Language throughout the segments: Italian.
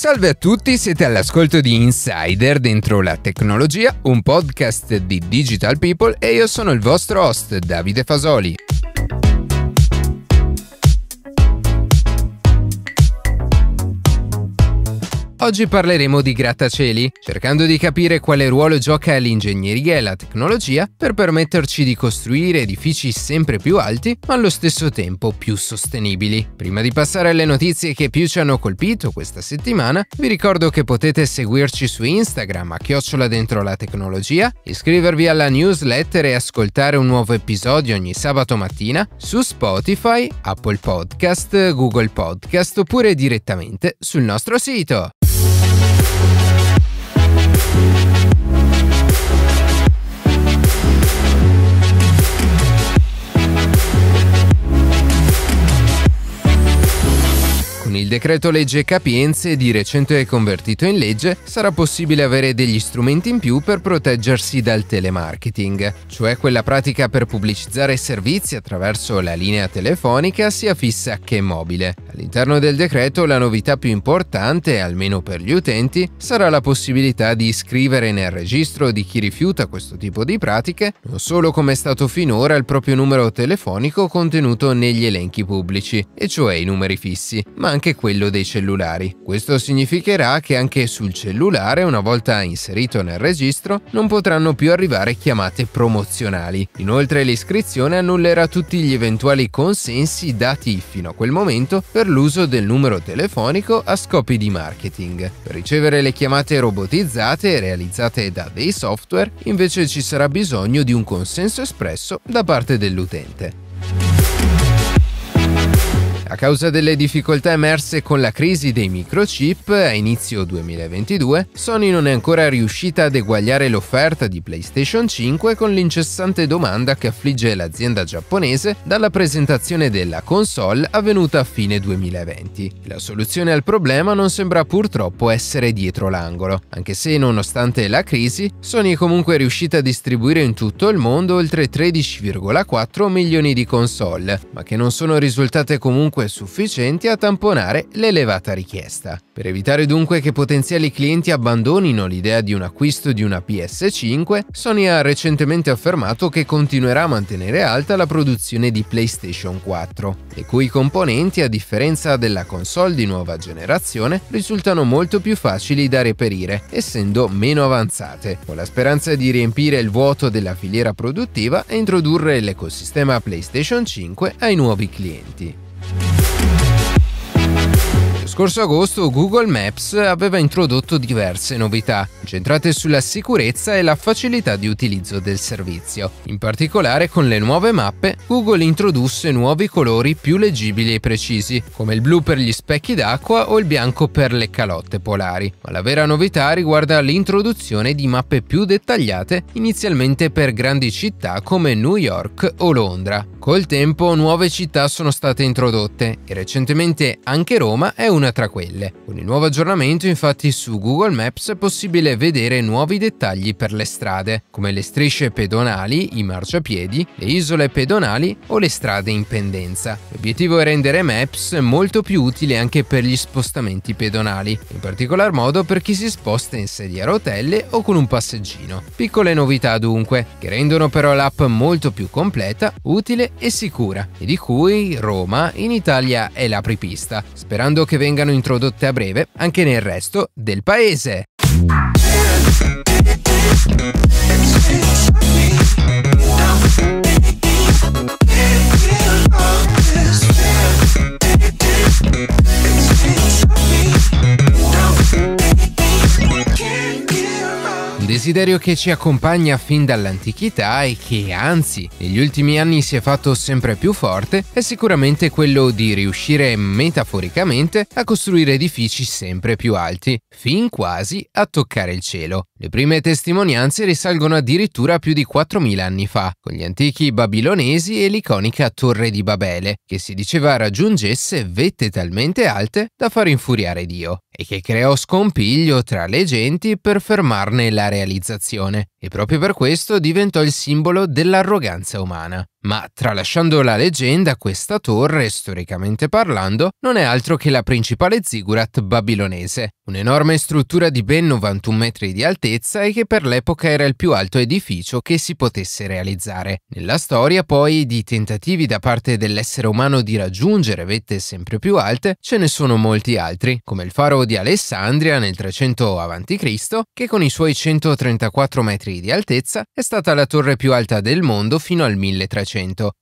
Salve a tutti, siete all'ascolto di Insider Dentro la Tecnologia, un podcast di Digital People e io sono il vostro host Davide Fasoli. Oggi parleremo di grattacieli, cercando di capire quale ruolo gioca l'ingegneria e la tecnologia per permetterci di costruire edifici sempre più alti, ma allo stesso tempo più sostenibili. Prima di passare alle notizie che più ci hanno colpito questa settimana, vi ricordo che potete seguirci su Instagram @dentrotecnologia, iscrivervi alla newsletter e ascoltare un nuovo episodio ogni sabato mattina su Spotify, Apple Podcast, Google Podcast oppure direttamente sul nostro sito. Il decreto legge Capienze, di recente convertito in legge, sarà possibile avere degli strumenti in più per proteggersi dal telemarketing, cioè quella pratica per pubblicizzare servizi attraverso la linea telefonica sia fissa che mobile. All'interno del decreto la novità più importante, almeno per gli utenti, sarà la possibilità di iscrivere nel registro di chi rifiuta questo tipo di pratiche, non solo come è stato finora il proprio numero telefonico contenuto negli elenchi pubblici, e cioè i numeri fissi, ma anche quello dei cellulari. Questo significherà che anche sul cellulare, una volta inserito nel registro, non potranno più arrivare chiamate promozionali. Inoltre l'iscrizione annullerà tutti gli eventuali consensi dati fino a quel momento per l'uso del numero telefonico a scopi di marketing. Per ricevere le chiamate robotizzate realizzate da dei software, invece ci sarà bisogno di un consenso espresso da parte dell'utente. A causa delle difficoltà emerse con la crisi dei microchip a inizio 2022, Sony non è ancora riuscita ad eguagliare l'offerta di PlayStation 5 con l'incessante domanda che affligge l'azienda giapponese dalla presentazione della console avvenuta a fine 2020. La soluzione al problema non sembra purtroppo essere dietro l'angolo, anche se nonostante la crisi, Sony è comunque riuscita a distribuire in tutto il mondo oltre 13,4 milioni di console, ma che non sono risultate comunque sufficienti a tamponare l'elevata richiesta. Per evitare dunque che potenziali clienti abbandonino l'idea di un acquisto di una PS5, Sony ha recentemente affermato che continuerà a mantenere alta la produzione di PlayStation 4, le cui componenti, a differenza della console di nuova generazione, risultano molto più facili da reperire, essendo meno avanzate, con la speranza di riempire il vuoto della filiera produttiva e introdurre l'ecosistema PlayStation 5 ai nuovi clienti. Lo scorso agosto Google Maps aveva introdotto diverse novità, centrate sulla sicurezza e la facilità di utilizzo del servizio. In particolare, con le nuove mappe, Google introdusse nuovi colori più leggibili e precisi, come il blu per gli specchi d'acqua o il bianco per le calotte polari. Ma la vera novità riguarda l'introduzione di mappe più dettagliate, inizialmente per grandi città come New York o Londra. Col tempo nuove città sono state introdotte e recentemente anche Roma è una tra quelle. Con il nuovo aggiornamento, infatti, su Google Maps è possibile vedere nuovi dettagli per le strade, come le strisce pedonali, i marciapiedi, le isole pedonali o le strade in pendenza. L'obiettivo è rendere Maps molto più utile anche per gli spostamenti pedonali, in particolar modo per chi si sposta in sedia a rotelle o con un passeggino. Piccole novità dunque, che rendono però l'app molto più completa, utile e sicura, e di cui Roma in Italia è l'apripista, sperando che vengano introdotte a breve anche nel resto del paese. Desiderio che ci accompagna fin dall'antichità e che, anzi, negli ultimi anni si è fatto sempre più forte è sicuramente quello di riuscire metaforicamente a costruire edifici sempre più alti, fin quasi a toccare il cielo. Le prime testimonianze risalgono addirittura a più di 4.000 anni fa, con gli antichi babilonesi e l'iconica Torre di Babele, che si diceva raggiungesse vette talmente alte da far infuriare Dio, e che creò scompiglio tra le genti per fermarne la realizzazione, e proprio per questo diventò il simbolo dell'arroganza umana. Ma tralasciando la leggenda, questa torre, storicamente parlando, non è altro che la principale ziggurat babilonese, un'enorme struttura di ben 91 metri di altezza e che per l'epoca era il più alto edificio che si potesse realizzare. Nella storia, poi, di tentativi da parte dell'essere umano di raggiungere vette sempre più alte, ce ne sono molti altri, come il faro di Alessandria nel 300 a.C., che con i suoi 134 metri di altezza è stata la torre più alta del mondo fino al 1300.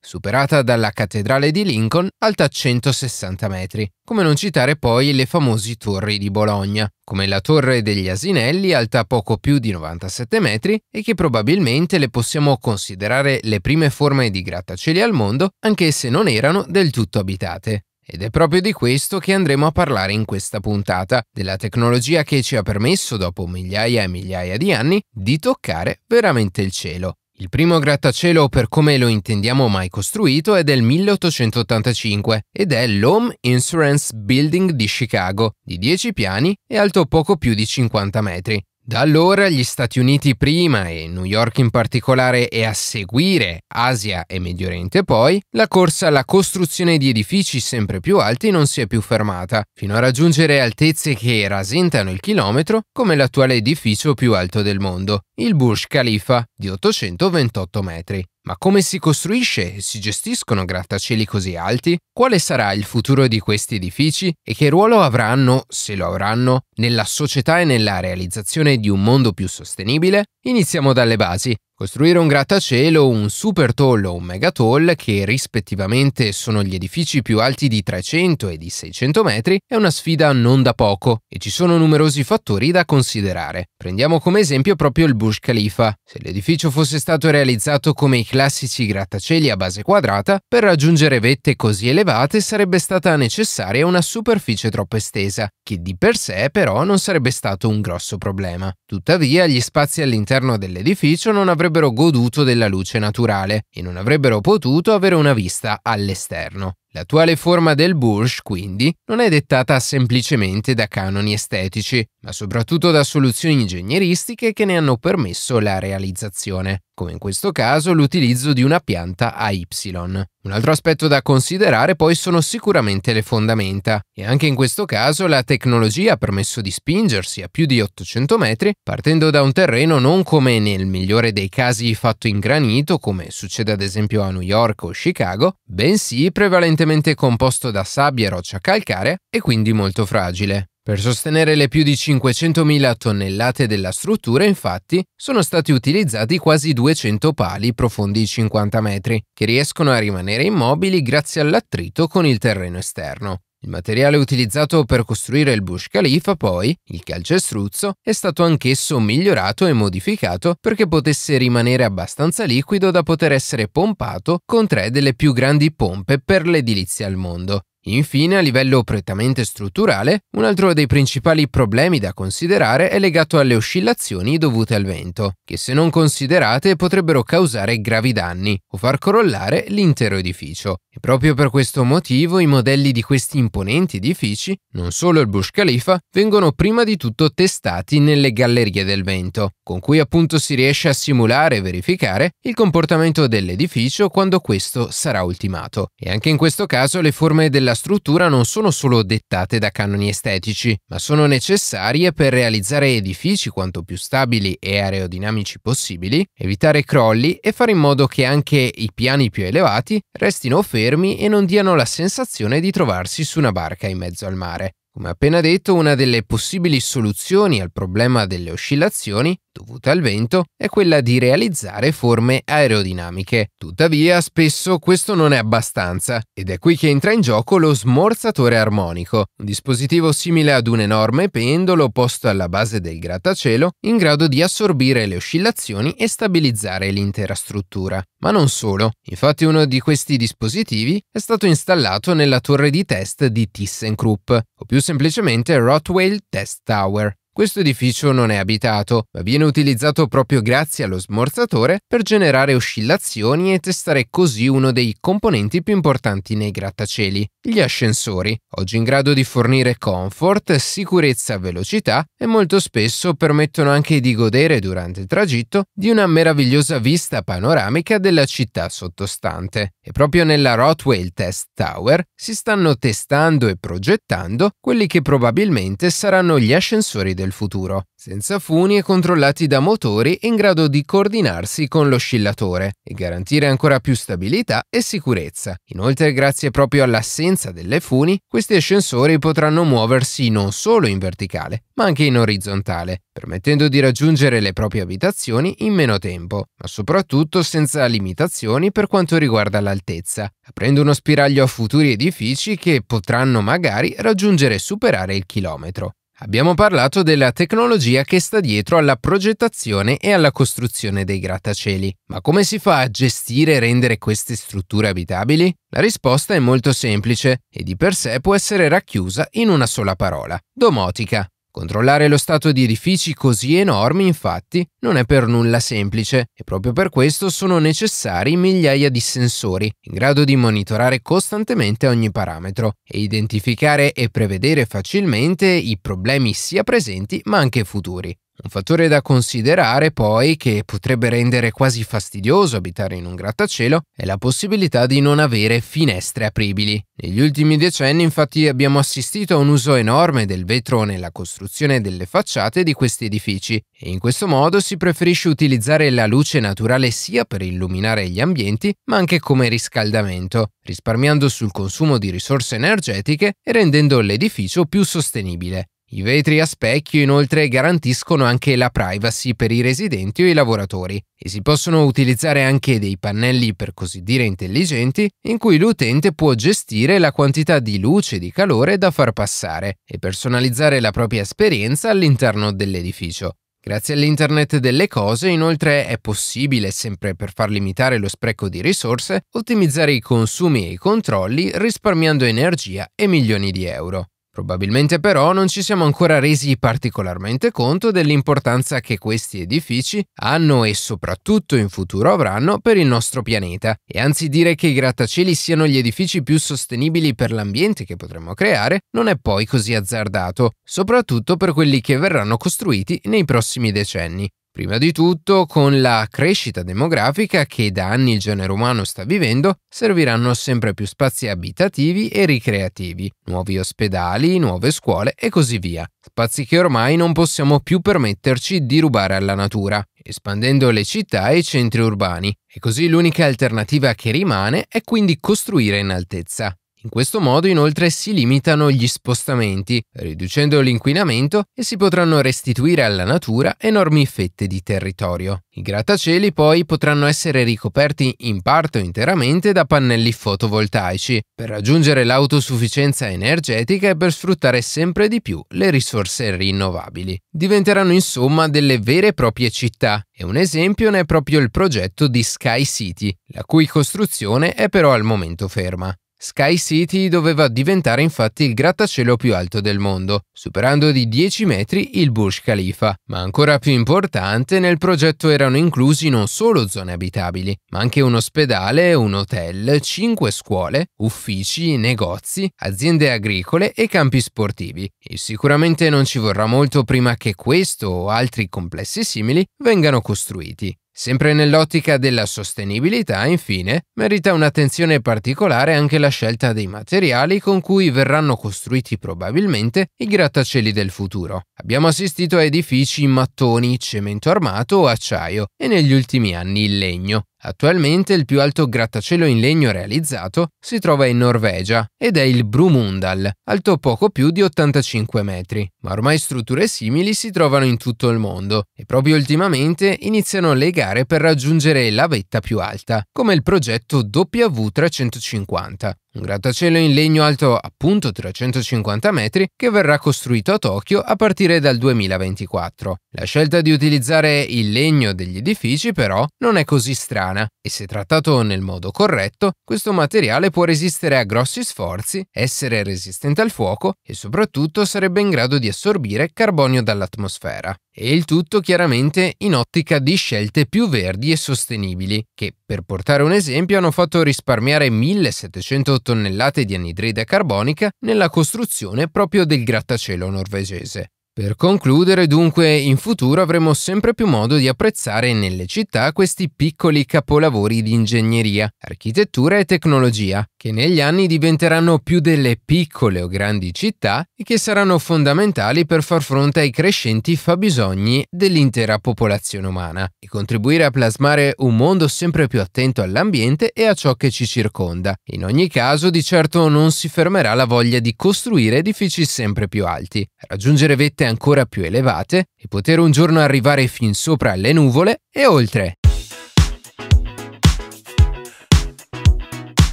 Superata dalla cattedrale di Lincoln, alta 160 metri. Come non citare poi le famose torri di Bologna, come la Torre degli Asinelli, alta poco più di 97 metri e che probabilmente le possiamo considerare le prime forme di grattacieli al mondo, anche se non erano del tutto abitate. Ed è proprio di questo che andremo a parlare in questa puntata, della tecnologia che ci ha permesso, dopo migliaia e migliaia di anni, di toccare veramente il cielo. Il primo grattacielo, per come lo intendiamo mai costruito, è del 1885 ed è l'Home Insurance Building di Chicago, di 10 piani e alto poco più di 50 metri. Da allora gli Stati Uniti prima e New York in particolare e a seguire Asia e Medio Oriente poi, la corsa alla costruzione di edifici sempre più alti non si è più fermata, fino a raggiungere altezze che rasentano il chilometro come l'attuale edificio più alto del mondo, il Burj Khalifa, di 828 metri. Ma come si costruisce e si gestiscono grattacieli così alti? Quale sarà il futuro di questi edifici e che ruolo avranno, se lo avranno, nella società e nella realizzazione di un mondo più sostenibile? Iniziamo dalle basi. Costruire un grattacielo, un super tall o un mega tall, che rispettivamente sono gli edifici più alti di 300 e di 600 metri, è una sfida non da poco e ci sono numerosi fattori da considerare. Prendiamo come esempio proprio il Burj Khalifa. Se l'edificio fosse stato realizzato come i classici grattacieli a base quadrata, per raggiungere vette così elevate sarebbe stata necessaria una superficie troppo estesa, che di per sé però non sarebbe stato un grosso problema. Tuttavia, gli spazi all'interno dell'edificio non avrebbero goduto della luce naturale e non avrebbero potuto avere una vista all'esterno. L'attuale forma del Burj, quindi, non è dettata semplicemente da canoni estetici, ma soprattutto da soluzioni ingegneristiche che ne hanno permesso la realizzazione, come in questo caso l'utilizzo di una pianta a Y. Un altro aspetto da considerare poi sono sicuramente le fondamenta, e anche in questo caso la tecnologia ha permesso di spingersi a più di 800 metri, partendo da un terreno non come nel migliore dei casi fatto in granito, come succede ad esempio a New York o Chicago, bensì prevalentemente composto da sabbia e roccia calcarea e quindi molto fragile. Per sostenere le più di 500.000 tonnellate della struttura, infatti, sono stati utilizzati quasi 200 pali profondi 50 metri, che riescono a rimanere immobili grazie all'attrito con il terreno esterno. Il materiale utilizzato per costruire il Burj Khalifa, poi, il calcestruzzo, è stato anch'esso migliorato e modificato perché potesse rimanere abbastanza liquido da poter essere pompato con 3 delle più grandi pompe per l'edilizia al mondo. Infine, a livello prettamente strutturale, un altro dei principali problemi da considerare è legato alle oscillazioni dovute al vento, che se non considerate potrebbero causare gravi danni o far crollare l'intero edificio. E proprio per questo motivo i modelli di questi imponenti edifici, non solo il Burj Khalifa, vengono prima di tutto testati nelle gallerie del vento, con cui appunto si riesce a simulare e verificare il comportamento dell'edificio quando questo sarà ultimato. E anche in questo caso le forme della struttura non sono solo dettate da canoni estetici, ma sono necessarie per realizzare edifici quanto più stabili e aerodinamici possibili, evitare crolli e fare in modo che anche i piani più elevati restino fermi e non diano la sensazione di trovarsi su una barca in mezzo al mare. Come appena detto, una delle possibili soluzioni al problema delle oscillazioni dovute al vento è quella di realizzare forme aerodinamiche. Tuttavia, spesso questo non è abbastanza, ed è qui che entra in gioco lo smorzatore armonico, un dispositivo simile ad un enorme pendolo posto alla base del grattacielo, in grado di assorbire le oscillazioni e stabilizzare l'intera struttura. Ma non solo. Infatti uno di questi dispositivi è stato installato nella torre di test di ThyssenKrupp, o più semplicemente Rottweil Test Tower, Questo edificio non è abitato, ma viene utilizzato proprio grazie allo smorzatore per generare oscillazioni e testare così uno dei componenti più importanti nei grattacieli, gli ascensori, oggi in grado di fornire comfort, sicurezza, velocità e molto spesso permettono anche di godere durante il tragitto di una meravigliosa vista panoramica della città sottostante. E proprio nella Rottweil Test Tower si stanno testando e progettando quelli che probabilmente saranno gli ascensori del futuro, senza funi e controllati da motori in grado di coordinarsi con l'oscillatore e garantire ancora più stabilità e sicurezza. Inoltre, grazie proprio all'assenza delle funi, questi ascensori potranno muoversi non solo in verticale, ma anche in orizzontale, permettendo di raggiungere le proprie abitazioni in meno tempo, ma soprattutto senza limitazioni per quanto riguarda l'altezza, aprendo uno spiraglio a futuri edifici che potranno magari raggiungere e superare il chilometro. Abbiamo parlato della tecnologia che sta dietro alla progettazione e alla costruzione dei grattacieli, ma come si fa a gestire e rendere queste strutture abitabili? La risposta è molto semplice e di per sé può essere racchiusa in una sola parola: domotica. Controllare lo stato di edifici così enormi, infatti, non è per nulla semplice e proprio per questo sono necessari migliaia di sensori in grado di monitorare costantemente ogni parametro e identificare e prevedere facilmente i problemi sia presenti ma anche futuri. Un fattore da considerare poi, che potrebbe rendere quasi fastidioso abitare in un grattacielo, è la possibilità di non avere finestre apribili. Negli ultimi decenni infatti abbiamo assistito a un uso enorme del vetro nella costruzione delle facciate di questi edifici e in questo modo si preferisce utilizzare la luce naturale sia per illuminare gli ambienti ma anche come riscaldamento, risparmiando sul consumo di risorse energetiche e rendendo l'edificio più sostenibile. I vetri a specchio inoltre garantiscono anche la privacy per i residenti o i lavoratori e si possono utilizzare anche dei pannelli per così dire intelligenti in cui l'utente può gestire la quantità di luce e di calore da far passare e personalizzare la propria esperienza all'interno dell'edificio. Grazie all'Internet delle cose, inoltre, è possibile, sempre per far limitare lo spreco di risorse, ottimizzare i consumi e i controlli risparmiando energia e milioni di euro. Probabilmente però non ci siamo ancora resi particolarmente conto dell'importanza che questi edifici hanno e soprattutto in futuro avranno per il nostro pianeta. E anzi, dire che i grattacieli siano gli edifici più sostenibili per l'ambiente che potremmo creare non è poi così azzardato, soprattutto per quelli che verranno costruiti nei prossimi decenni. Prima di tutto, con la crescita demografica che da anni il genere umano sta vivendo, serviranno sempre più spazi abitativi e ricreativi, nuovi ospedali, nuove scuole e così via. Spazi che ormai non possiamo più permetterci di rubare alla natura, espandendo le città e i centri urbani. E così l'unica alternativa che rimane è quindi costruire in altezza. In questo modo inoltre si limitano gli spostamenti, riducendo l'inquinamento, e si potranno restituire alla natura enormi fette di territorio. I grattacieli poi potranno essere ricoperti in parte o interamente da pannelli fotovoltaici per raggiungere l'autosufficienza energetica e per sfruttare sempre di più le risorse rinnovabili. Diventeranno insomma delle vere e proprie città e un esempio ne è proprio il progetto di Sky City, la cui costruzione è però al momento ferma. Sky City doveva diventare infatti il grattacielo più alto del mondo, superando di 10 metri il Burj Khalifa, ma ancora più importante, nel progetto erano inclusi non solo zone abitabili, ma anche un ospedale, un hotel, 5 scuole, uffici, negozi, aziende agricole e campi sportivi. E sicuramente non ci vorrà molto prima che questo o altri complessi simili vengano costruiti. Sempre nell'ottica della sostenibilità, infine, merita un'attenzione particolare anche la scelta dei materiali con cui verranno costruiti probabilmente i grattacieli del futuro. Abbiamo assistito a edifici in mattoni, cemento armato o acciaio e negli ultimi anni il legno. Attualmente il più alto grattacielo in legno realizzato si trova in Norvegia ed è il Brumundal, alto poco più di 85 metri, ma ormai strutture simili si trovano in tutto il mondo e proprio ultimamente iniziano le gare per raggiungere la vetta più alta, come il progetto W350. un grattacielo in legno alto appunto 350 metri che verrà costruito a Tokyo a partire dal 2024. La scelta di utilizzare il legno degli edifici però non è così strana e se trattato nel modo corretto, questo materiale può resistere a grossi sforzi, essere resistente al fuoco e soprattutto sarebbe in grado di assorbire carbonio dall'atmosfera. E il tutto chiaramente in ottica di scelte più verdi e sostenibili, che per portare un esempio hanno fatto risparmiare 1700 tonnellate di anidride carbonica nella costruzione proprio del grattacielo norvegese. Per concludere, dunque, in futuro avremo sempre più modo di apprezzare nelle città questi piccoli capolavori di ingegneria, architettura e tecnologia, che negli anni diventeranno più delle piccole o grandi città e che saranno fondamentali per far fronte ai crescenti fabbisogni dell'intera popolazione umana e contribuire a plasmare un mondo sempre più attento all'ambiente e a ciò che ci circonda. In ogni caso, di certo non si fermerà la voglia di costruire edifici sempre più alti, raggiungere vette ancora più elevate e poter un giorno arrivare fin sopra le nuvole e oltre.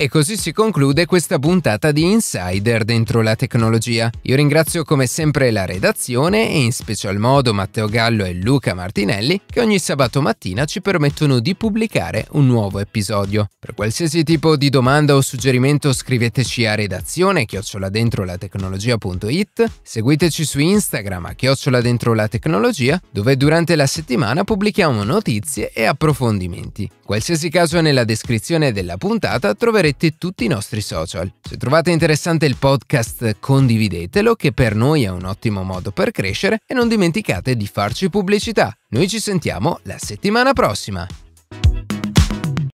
E così si conclude questa puntata di Insider dentro la tecnologia. Io ringrazio come sempre la redazione e in special modo Matteo Gallo e Luca Martinelli che ogni sabato mattina ci permettono di pubblicare un nuovo episodio. Per qualsiasi tipo di domanda o suggerimento scriveteci a redazione@dentrolatecnologia.it, seguiteci su Instagram a @dentrolatecnologia dove durante la settimana pubblichiamo notizie e approfondimenti. In qualsiasi caso nella descrizione della puntata troverete tutti i nostri social. Se trovate interessante il podcast condividetelo che per noi è un ottimo modo per crescere e non dimenticate di farci pubblicità. Noi ci sentiamo la settimana prossima!